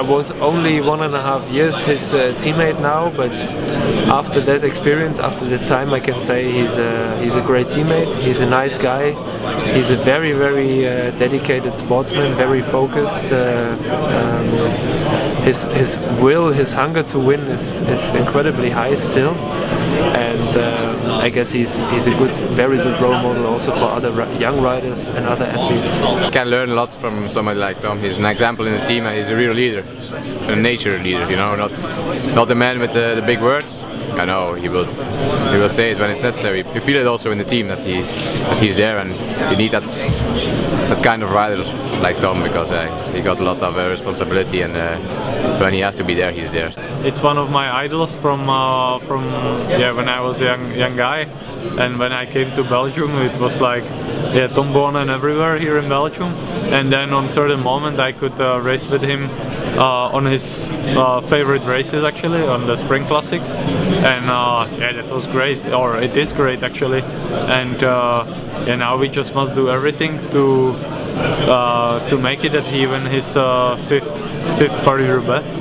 I was only 1.5 years his teammate now, but after that experience, after the time, I can say he's a great teammate. He's a nice guy. He's a very, very dedicated sportsman, very focused. His will, his hunger to win is incredibly high still, and I guess he's a good, very good role model also for other young riders and other athletes. You can learn a lot from somebody like Tom. He's an example in the team, and he's a real leader, a nature leader. You know, not the man with the big words. I know he will say it when it's necessary. You feel it also in the team that he's there, and you need that kind of rider like Tom, because he got a lot of responsibility, and when he has to be there, he's there. It's one of my idols from when I was a young guy, and when I came to Belgium, it was like Tom Boonen everywhere here in Belgium, and then on certain moment I could race with him on his favorite races, actually on the Spring Classics, and that was great, or it is great actually, and now we just must do everything to make it that he win his fifth Paris-Roubaix.